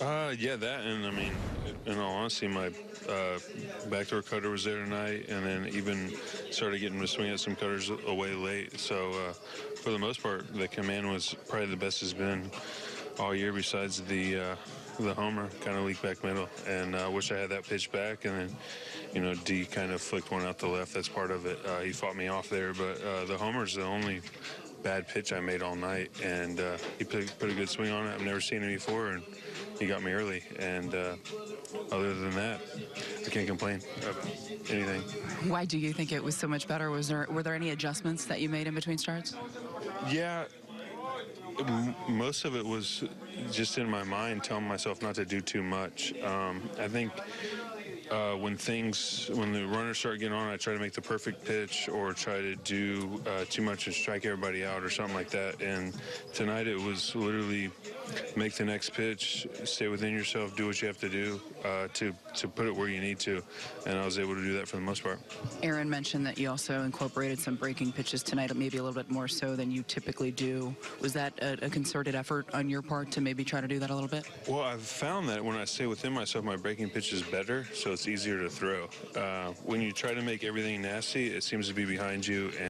Yeah, that, and I mean, in all honesty, my backdoor cutter was there tonight, and then even started getting to swing at some cutters away late. So for the most part, the command was probably the best it's been all year, besides the homer kind of leaked back middle. And I wish I had that pitch back, and then, you know, D kind of flicked one out the left. That's part of it. He fought me off there, but the homer's the only bad pitch I made all night, and he put a good swing on it. I've never seen it before, and he got me early, and other than that, I can't complain about anything. Why do you think it was so much better? Were there any adjustments that you made in between starts? Yeah, most of it was just in my mind, telling myself not to do too much. I think when the runners start getting on, I try to make the perfect pitch or try to do too much and strike everybody out or something like that. And tonight it was literally make the next pitch, stay within yourself, do what you have to do to put it where you need to. And I was able to do that for the most part. Aaron mentioned that you also incorporated some breaking pitches tonight, maybe a little bit more so than you typically do. Was that a concerted effort on your part to maybe try to do that a little bit? Well, I've found that when I stay within myself, my breaking pitch is better, so it's easier to throw. When you try to make everything nasty, it seems to be behind you. And